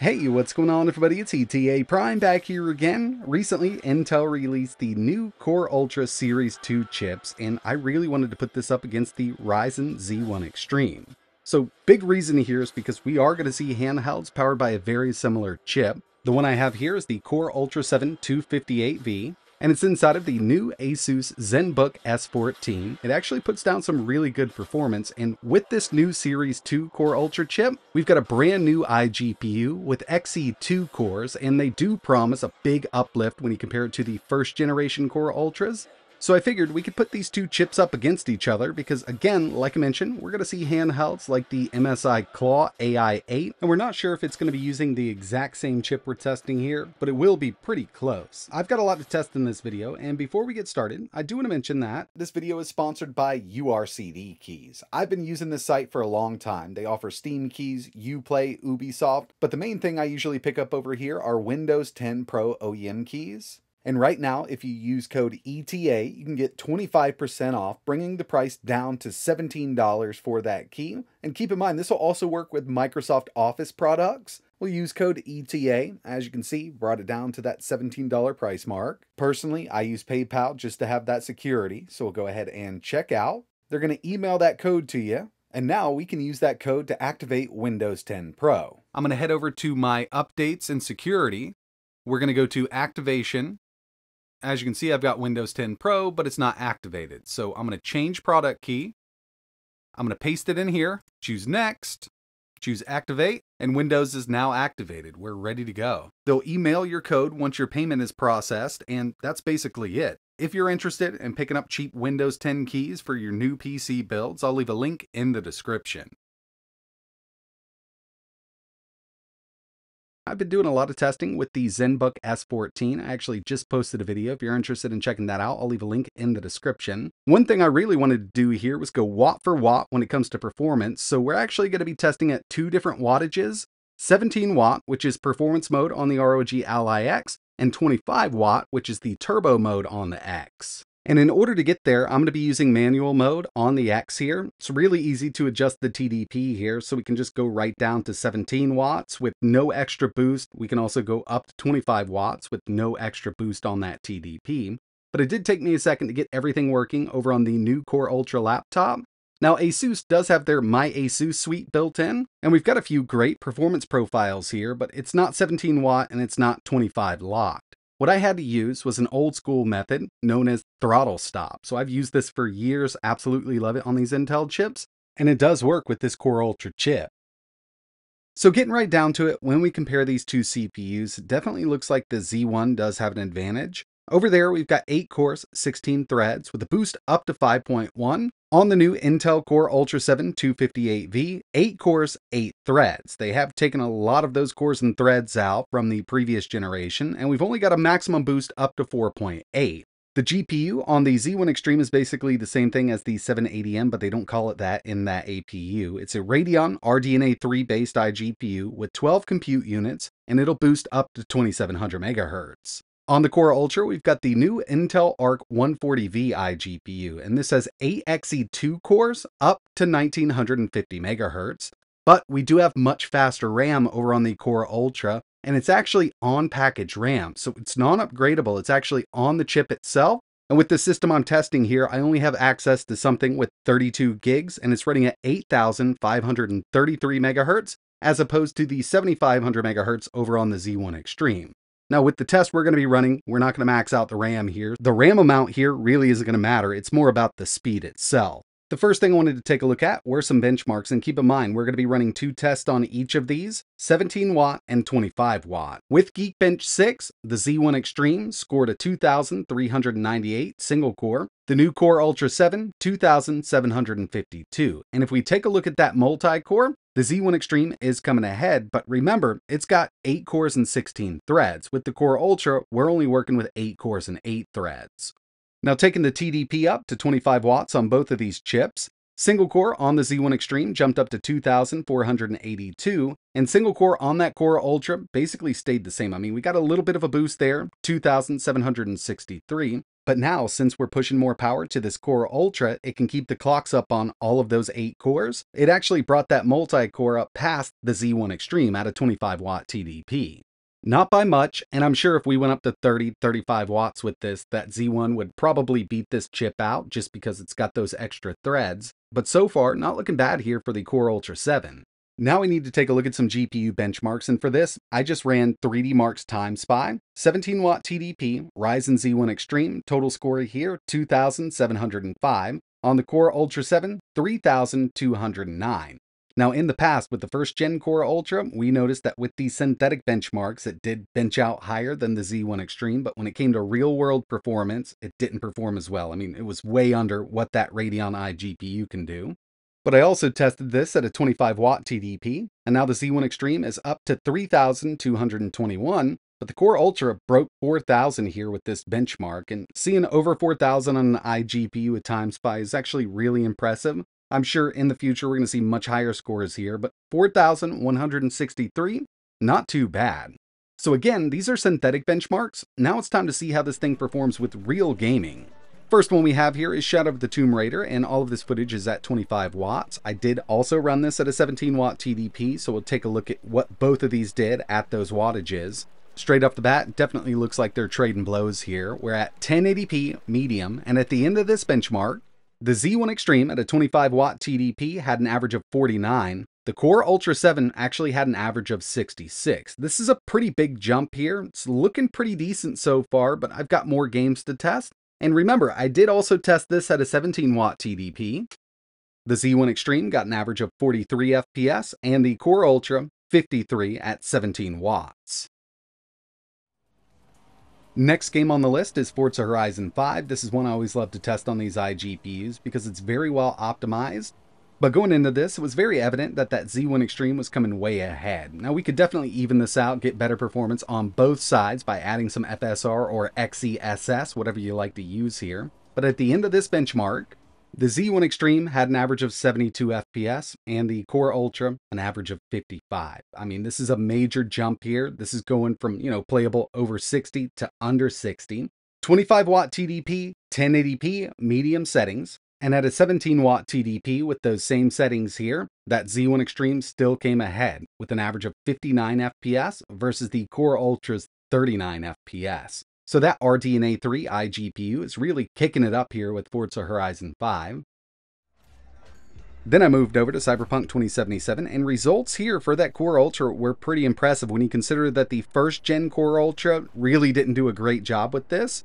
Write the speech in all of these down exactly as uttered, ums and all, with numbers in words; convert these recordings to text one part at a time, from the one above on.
Hey, what's going on everybody, it's E T A Prime back here again. Recently, Intel released the new Core Ultra Series two chips, and I really wanted to put this up against the Ryzen Z one Extreme. So, big reason here is because we are going to see handhelds powered by a very similar chip. The one I have here is the Core Ultra seven two fifty-eight V, and it's inside of the new ASUS ZenBook S fourteen. It actually puts down some really good performance, and with this new Series two Core Ultra chip, we've got a brand new iGPU with X E two cores, and they do promise a big uplift when you compare it to the first generation Core Ultras. So I figured we could put these two chips up against each other because, again, like I mentioned, we're going to see handhelds like the M S I Claw A I eight, and we're not sure if it's going to be using the exact same chip we're testing here, but it will be pretty close. I've got a lot to test in this video, and before we get started, I do want to mention that this video is sponsored by U R C D Keys. I've been using this site for a long time. They offer Steam keys, Uplay, Ubisoft, but the main thing I usually pick up over here are Windows ten Pro O E M keys. And right now, if you use code E T A, you can get twenty-five percent off, bringing the price down to seventeen dollars for that key. And keep in mind, this will also work with Microsoft Office products. We'll use code E T A. As you can see, brought it down to that seventeen dollar price mark. Personally, I use PayPal just to have that security, so we'll go ahead and check out. They're going to email that code to you. And now we can use that code to activate Windows ten Pro. I'm going to head over to my updates and security. We're going to go to activation. As you can see, I've got Windows ten Pro, but it's not activated. So I'm going to change product key. I'm going to paste it in here, choose next, choose activate, and Windows is now activated. We're ready to go. They'll email your code once your payment is processed, and that's basically it. If you're interested in picking up cheap Windows ten keys for your new P C builds, I'll leave a link in the description. I've been doing a lot of testing with the ZenBook S fourteen. I actually just posted a video. If you're interested in checking that out, I'll leave a link in the description. One thing I really wanted to do here was go watt for watt when it comes to performance. So we're actually going to be testing at two different wattages, seventeen watt, which is performance mode on the R O G Ally X, and twenty-five watt, which is the turbo mode on the X. And in order to get there, I'm going to be using manual mode on the X here. It's really easy to adjust the T D P here, so we can just go right down to seventeen watts with no extra boost. We can also go up to twenty-five watts with no extra boost on that T D P. But it did take me a second to get everything working over on the new Core Ultra laptop. Now, ASUS does have their My ASUS suite built in, and we've got a few great performance profiles here, but it's not seventeen watt and it's not twenty-five locked. What I had to use was an old school method known as Throttle Stop. So I've used this for years, absolutely love it on these Intel chips, and it does work with this Core Ultra chip. So getting right down to it, when we compare these two C P Us, it definitely looks like the Z one does have an advantage. Over there, we've got eight cores, sixteen threads with a boost up to five point one. On the new Intel Core Ultra seven two fifty-eight V, eight cores, eight threads. They have taken a lot of those cores and threads out from the previous generation, and we've only got a maximum boost up to four point eight. The G P U on the Z one Extreme is basically the same thing as the seven eighty M, but they don't call it that in that A P U. It's a Radeon R D N A three based iGPU with twelve compute units, and it'll boost up to twenty-seven hundred megahertz. On the Core Ultra, we've got the new Intel Arc one forty V I G P U, and this has eight X E two cores up to nineteen fifty megahertz. But we do have much faster RAM over on the Core Ultra, and it's actually on package RAM, so it's non-upgradable. It's actually on the chip itself. And with the system I'm testing here, I only have access to something with thirty-two gigs, and it's running at eight thousand five hundred thirty-three megahertz, as opposed to the seventy-five hundred megahertz over on the Z one Extreme. Now with the test we're going to be running, we're not going to max out the RAM here. The RAM amount here really isn't going to matter. It's more about the speed itself. The first thing I wanted to take a look at were some benchmarks, and keep in mind, we're going to be running two tests on each of these, seventeen watt and twenty-five watt. With Geekbench six, the Z one Extreme scored a two thousand three hundred ninety-eight single core, the new Core Ultra seven, two thousand seven hundred fifty-two. And if we take a look at that multi-core, the Z one Extreme is coming ahead, but remember, it's got eight cores and sixteen threads. With the Core Ultra, we're only working with eight cores and eight threads. Now taking the T D P up to twenty-five watts on both of these chips, Single core on the Z one Extreme jumped up to two thousand four hundred eighty-two, and single core on that Core Ultra basically stayed the same. I mean, we got a little bit of a boost there, two thousand seven hundred sixty-three. But now, since we're pushing more power to this Core Ultra, it can keep the clocks up on all of those eight cores. It actually brought that multi-core up past the Z one Extreme at a twenty-five watt T D P. Not by much, and I'm sure if we went up to thirty, thirty-five watts with this, that Z one would probably beat this chip out just because it's got those extra threads. But so far, not looking bad here for the Core Ultra seven. Now we need to take a look at some G P U benchmarks, and for this, I just ran three D Mark Time Spy, seventeen watt T D P, Ryzen Z one Extreme, total score here, two thousand seven hundred five, on the Core Ultra seven, three thousand two hundred nine. Now in the past, with the first gen Core Ultra, we noticed that with the synthetic benchmarks, it did bench out higher than the Z one Extreme, but when it came to real world performance, it didn't perform as well. I mean, it was way under what that Radeon I G P U can do. But I also tested this at a twenty-five watt T D P, and now the Z one Extreme is up to three thousand two hundred twenty-one, but the Core Ultra broke four thousand here with this benchmark, and seeing over four thousand on an iGPU with Time Spy is actually really impressive. I'm sure in the future we're going to see much higher scores here, but four thousand one hundred sixty-three, not too bad. So again, these are synthetic benchmarks. Now it's time to see how this thing performs with real gaming. First one we have here is Shadow of the Tomb Raider, and all of this footage is at twenty-five watts. I did also run this at a seventeen watt T D P, so we'll take a look at what both of these did at those wattages. Straight off the bat, definitely looks like they're trading blows here. We're at ten eighty p medium, and at the end of this benchmark, the Z one Extreme at a twenty-five watt T D P had an average of forty-nine. The Core Ultra seven actually had an average of sixty-six. This is a pretty big jump here. It's looking pretty decent so far, but I've got more games to test. And remember, I did also test this at a seventeen watt T D P. The Z one Extreme got an average of forty-three F P S, and the Core Ultra, fifty-three at seventeen watts. Next game on the list is Forza Horizon five. This is one I always love to test on these iGPUs because it's very well optimized. But going into this, it was very evident that that Z one Extreme was coming way ahead. Now we could definitely even this out, get better performance on both sides by adding some F S R or XeSS, whatever you like to use here. But at the end of this benchmark, the Z one Extreme had an average of seventy-two F P S and the Core Ultra an average of fifty-five. I mean, this is a major jump here. This is going from, you know, playable over sixty to under sixty. twenty-five watt T D P, ten eighty p, medium settings. And at a seventeen watt T D P with those same settings here, that Z one Extreme still came ahead with an average of fifty-nine F P S versus the Core Ultra's thirty-nine F P S. So that R D N A three iGPU is really kicking it up here with Forza Horizon five. Then I moved over to Cyberpunk twenty seventy-seven, and results here for that Core Ultra were pretty impressive when you consider that the first gen Core Ultra really didn't do a great job with this.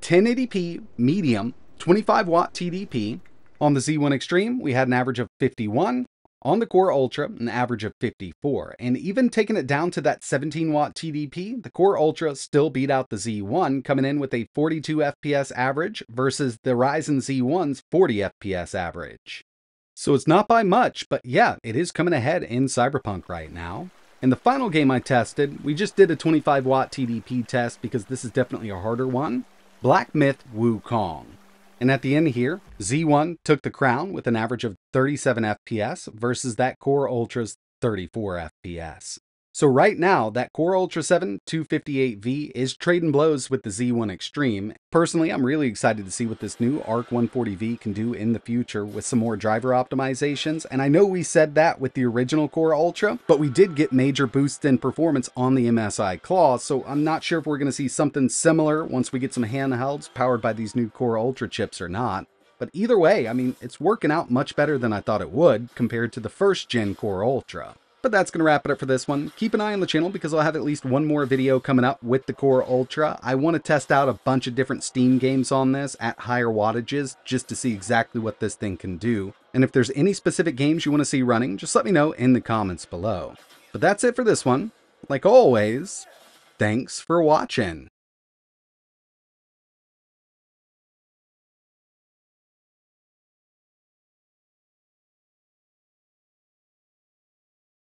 ten eighty p medium, twenty-five watt T D P. On the Z one Extreme, we had an average of fifty-one. On the Core Ultra, an average of fifty-four. And even taking it down to that seventeen watt T D P, the Core Ultra still beat out the Z one, coming in with a forty-two F P S average versus the Ryzen Z one's forty F P S average. So it's not by much, but yeah, it is coming ahead in Cyberpunk right now. And the final game I tested, we just did a twenty-five watt T D P test because this is definitely a harder one. Black Myth Wukong. And at the end here, Z one took the crown with an average of thirty-seven F P S versus that Core Ultra's thirty-four F P S. So right now, that Core Ultra seven two fifty-eight V is trading blows with the Z one Extreme. Personally, I'm really excited to see what this new Arc one forty V can do in the future with some more driver optimizations. And I know we said that with the original Core Ultra, but we did get major boosts in performance on the M S I Claw, so I'm not sure if we're going to see something similar once we get some handhelds powered by these new Core Ultra chips or not. But either way, I mean, it's working out much better than I thought it would compared to the first gen Core Ultra. But that's going to wrap it up for this one. Keep an eye on the channel because I'll have at least one more video coming up with the Core Ultra. I want to test out a bunch of different Steam games on this at higher wattages just to see exactly what this thing can do. And if there's any specific games you want to see running, just let me know in the comments below. But that's it for this one. Like always, thanks for watching.